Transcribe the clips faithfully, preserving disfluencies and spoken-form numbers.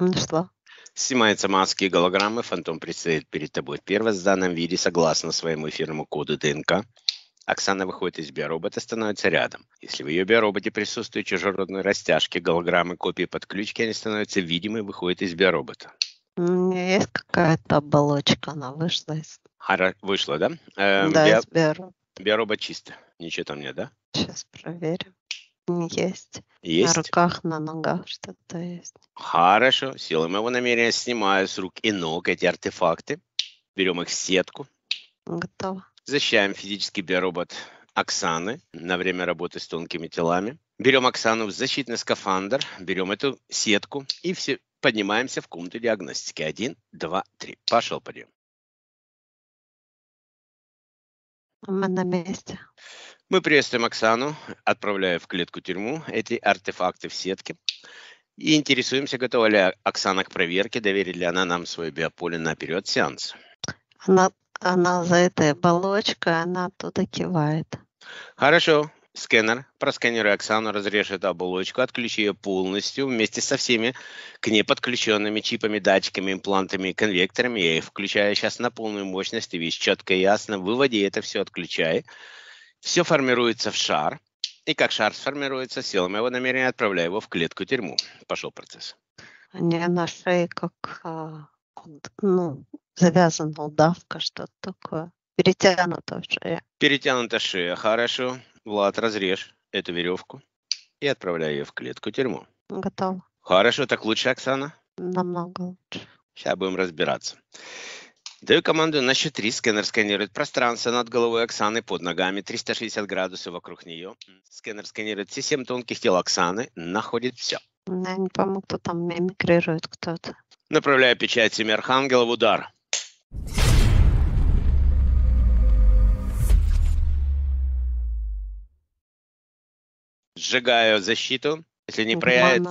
Ну что? Снимаются маски и голограммы. Фантом предстоит перед тобой в первозданном виде, согласно своему эфирному коду ДНК. Оксана выходит из биоробота, становится рядом. Если в ее биороботе присутствуют чужеродные растяжки, голограммы, копии подключки, они становятся видимы и выходят из биоробота. У меня есть какая-то оболочка, она вышла из... А, вышла, да? Эм, да, био... из биоробота. Биоробот чисто. Ничего там нет, да? Сейчас проверим. Есть. Есть. На руках, на ногах что-то есть. Хорошо. Силой моего намерения снимаю с рук и ног эти артефакты. Берем их в сетку. Готово. Защищаем физический биоробот Оксаны на время работы с тонкими телами. Берем Оксану в защитный скафандр. Берем эту сетку и все поднимаемся в комнату диагностики. Один, два, три. Пошел подъем. Мы на месте. Мы приветствуем Оксану, отправляя в клетку-тюрьму эти артефакты в сетке. И интересуемся, готова ли Оксана к проверке, доверит ли она нам свое биополе на период сеанса. Она, она за этой оболочкой, она оттуда кивает. Хорошо. Скэнер, просканируй Оксану, разрежь эту оболочку, отключи ее полностью вместе со всеми к ней подключенными чипами, датчиками, имплантами и конвекторами. Я их включаю сейчас на полную мощность, и весь четко и ясно. Выводи это все, отключай. Все формируется в шар. И как шар сформируется, силами его намерения отправляю его в клетку-тюрьму. Пошел процесс. Они на шее как ну, завязана удавка, что-то такое. Перетянута шея. Перетянута шея, хорошо. Влад, разрежь эту веревку и отправляй ее в клетку-тюрьму. Готово. Хорошо, так лучше, Оксана? Намного лучше. Сейчас будем разбираться. Даю команду на счет три. Скэнер сканирует пространство над головой Оксаны, под ногами, триста шестьдесят градусов вокруг нее. Скэнер сканирует все семь тонких тел Оксаны, находит все. Я не помню, кто там мимикрирует, кто-то. Направляю печать семи архангелов, удар. Сжигаю защиту. Если не проявит...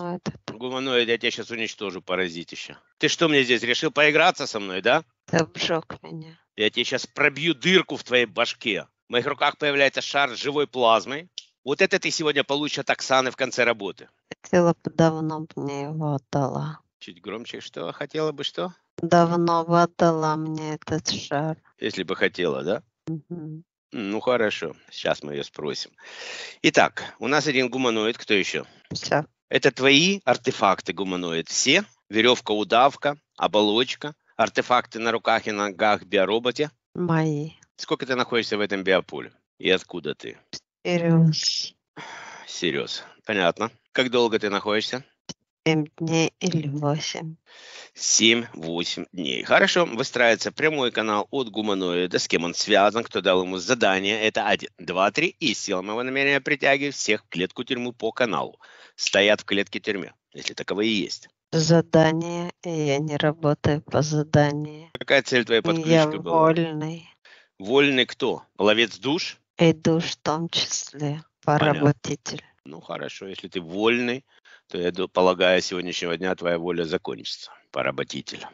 Гуманоид, я тебя сейчас уничтожу, паразитище. Ты что мне здесь решил поиграться со мной, да? Ты обжег меня. Я тебе сейчас пробью дырку в твоей башке. В моих руках появляется шар с живой плазмой. Вот это ты сегодня получишь от Оксаны в конце работы. Хотела бы давно мне его отдала. Чуть громче, что? Хотела бы что? Давно бы отдала мне этот шар. Если бы хотела, да? Угу. Ну, хорошо. Сейчас мы ее спросим. Итак, у нас один гуманоид. Кто еще? Все. Это твои артефакты, гуманоид. Все. Веревка, удавка, оболочка. Артефакты на руках и ногах в биороботе. Мои. Сколько ты находишься в этом биополе? И откуда ты? Сириус. Сириус. Понятно. Как долго ты находишься? семь дней или восемь. семь-восемь дней. Хорошо. Выстраивается прямой канал от гуманоида, с кем он связан, кто дал ему задание. Это один, два, три. И сила моего намерения притягивает всех в клетку-тюрьму по каналу. Стоят в клетке-тюрьме, если таковые и есть. Задание. Я не работаю по заданию. Какая цель твоей подключки я была? Вольный. Вольный кто? Ловец душ? И душ в том числе. Поработитель. Понятно. Ну хорошо, если ты вольный, то, я полагаю, с сегодняшнего дня твоя воля закончится. Поработитель.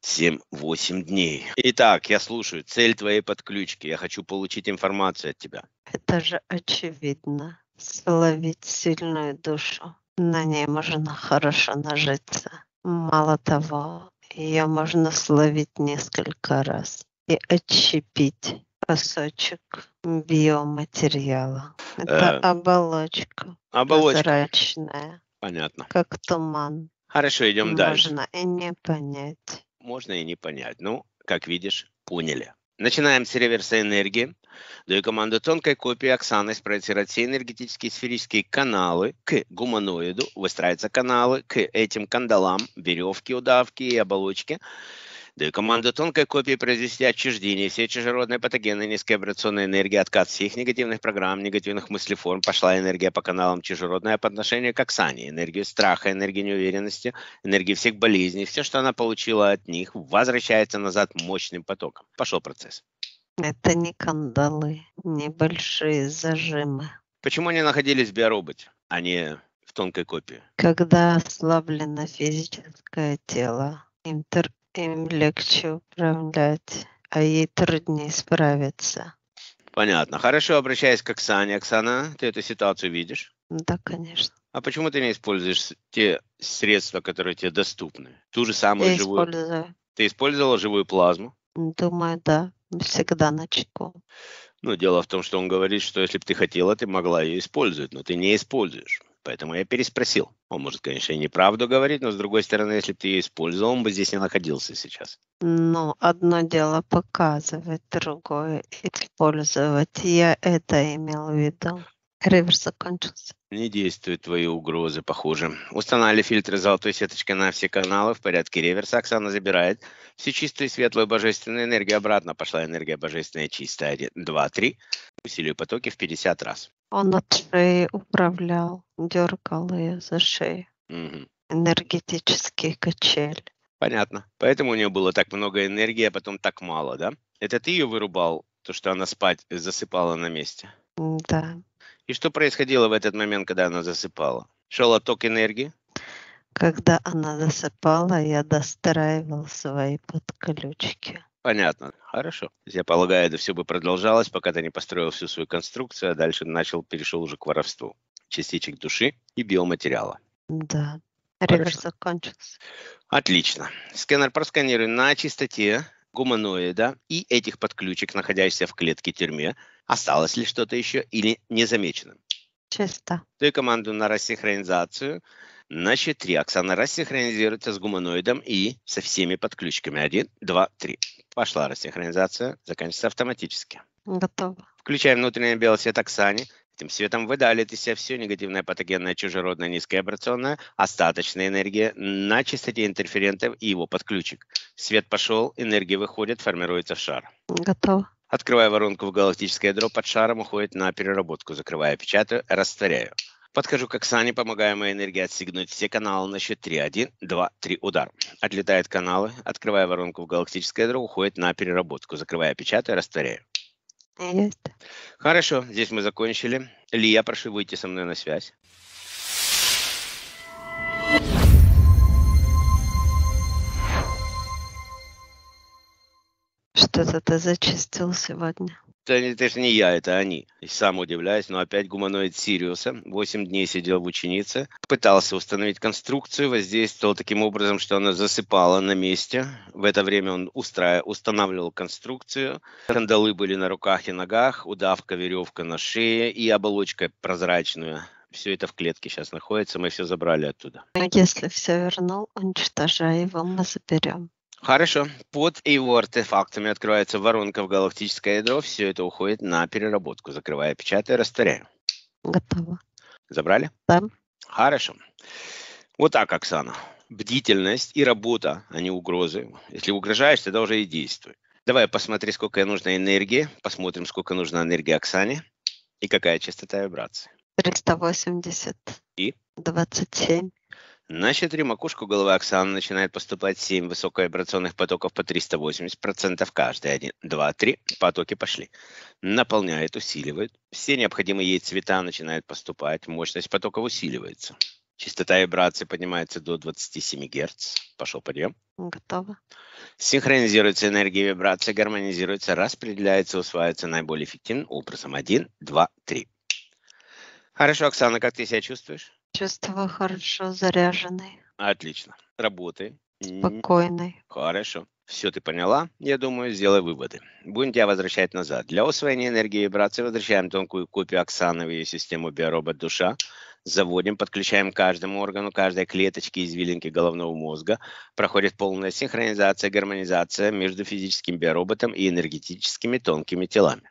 семь-восемь дней. Итак, я слушаю. Цель твоей подключки. Я хочу получить информацию от тебя. Это же очевидно. Словить сильную душу. На ней можно хорошо нажиться. Мало того, ее можно словить несколько раз и отщепить кусочек биоматериала. Это э, оболочка. Оболочка. Прозрачная. Понятно. Как туман. Хорошо, идем дальше. Можно и не понять. Можно и не понять. Ну, как видишь, поняли. Начинаем с реверса энергии. Даю команду тонкой копии Оксаны спроецировать все энергетические сферические каналы к гуманоиду. Выстраиваются каналы к этим кандалам, веревки, удавки и оболочки. Даю команду тонкой копии произвести отчуждение всей чужеродной патогенной низковибрационной энергии, откат всех негативных программ, негативных мыслеформ. Пошла энергия по каналам чужеродная по отношению к Оксане. Энергию страха, энергию неуверенности, энергию всех болезней. Все, что она получила от них, возвращается назад мощным потоком. Пошел процесс. Это не кандалы, небольшие зажимы. Почему они находились в биороботе, а не в тонкой копии? Когда ослаблено физическое тело, интер... им легче управлять, а ей труднее справиться. Понятно. Хорошо, обращаясь к Оксане. Оксана, ты эту ситуацию видишь? Да, конечно. А почему ты не используешь те средства, которые тебе доступны? Ту же самую Я живую... Использую. Ты использовала живую плазму? Думаю, да. Всегда начеку. Ну, дело в том, что он говорит, что если бы ты хотела, ты могла ее использовать, но ты не используешь. Поэтому я переспросил. Он может, конечно, и неправду говорить, но, с другой стороны, если бы ты ее использовал, он бы здесь не находился сейчас. Ну, одно дело показывать, другое использовать. Я это имел в виду. Реверс закончился. Не действуют твои угрозы, похоже. Устанавливали фильтры золотой сеточкой на все каналы в порядке реверса. Оксана забирает все чистую, светлую, божественную энергию. Обратно пошла энергия божественная, чистая. один, два, три. Усилию потоки в пятьдесят раз. Он от шеи управлял, дергал ее за шею. Угу. Энергетический качель. Понятно. Поэтому у нее было так много энергии, а потом так мало, да? Это ты ее вырубал, то, что она спать засыпала на месте? Да. И что происходило в этот момент, когда она засыпала? Шел отток энергии? Когда она засыпала, я достраивал свои подключки. Понятно. Хорошо. Я полагаю, это все бы продолжалось, пока ты не построил всю свою конструкцию, а дальше начал, перешел уже к воровству частичек души и биоматериала. Да. Реверс закончился. Отлично. Сканер просканируй на чистоте гуманоида и этих подключек, находящихся в клетке-тюрьме. Осталось ли что-то еще или незамечено? Чисто. Дай команду на рассинхронизацию. На счет три. Оксана рассинхронизируется с гуманоидом и со всеми подключками. Один, два, три. Пошла рассинхронизация. Заканчивается автоматически. Готово. Включаем внутренний белый свет Оксане. Этим светом выдалит из себя все негативное, патогенное, чужеродное, низковибрационное, остаточная энергия на частоте интерферентов и его подключек. Свет пошел, энергия выходит, формируется в шар. Готово. Открываю воронку в галактическое ядро, под шаром уходит на переработку. Закрываю, печатаю, растворяю. Подхожу к Оксане, помогаю моей энергии отсигнуть все каналы на счет три. Один, два, три, удар. Отлетают каналы. Открываю воронку в галактическое ядро, уходит на переработку. Закрываю, печатаю, растворяю. Есть. Хорошо, здесь мы закончили. Лия, прошу выйти со мной на связь. Что-то ты зачистил сегодня. Это, это же не я, это они. И сам удивляюсь, но опять гуманоид Сириуса. Восемь дней сидел в ученице. Пытался установить конструкцию, воздействовал таким образом, что она засыпала на месте. В это время он устраивал, устанавливал конструкцию. Кандалы были на руках и ногах, удавка, веревка на шее и оболочка прозрачную. Все это в клетке сейчас находится, мы все забрали оттуда. Если все вернул, уничтожай его, мы заберем. Хорошо. Под его артефактами открывается воронка в галактическое ядро. Все это уходит на переработку. Закрываю, печатаю, растворяю. Готово. Забрали? Да. Хорошо. Вот так, Оксана. Бдительность и работа, а не угрозы. Если угрожаешь, тогда уже и действуй. Давай посмотри, сколько нужно энергии. Посмотрим, сколько нужно энергии Оксане. И какая частота вибрации. триста восемьдесят. И? двадцать семь. На счет три макушку головы Оксаны начинает поступать семь высоковибрационных потоков по триста восемьдесят процентов каждый. один, два, три. Потоки пошли. Наполняет, усиливает. Все необходимые ей цвета начинают поступать. Мощность потоков усиливается. Частота вибрации поднимается до двадцати семи Гц. Пошел подъем. Готово. Синхронизируется энергия вибрации, гармонизируется, распределяется, усваивается наиболее эффективным образом. один, два, три. Хорошо, Оксана, как ты себя чувствуешь? Чувствую хорошо, заряженный. Отлично. Работай. Спокойный. Хорошо. Все ты поняла, я думаю, сделай выводы. Будем тебя возвращать назад. Для усвоения энергии и вибрации возвращаем тонкую копию Оксаны в ее систему биоробот-душа. Заводим, подключаем к каждому органу, каждой клеточке извилинки головного мозга. Проходит полная синхронизация, гармонизация между физическим биороботом и энергетическими тонкими телами.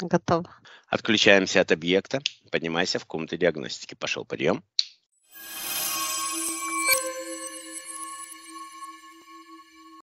Готово. Отключаемся от объекта. Поднимайся в комнату диагностики. Пошел подъем.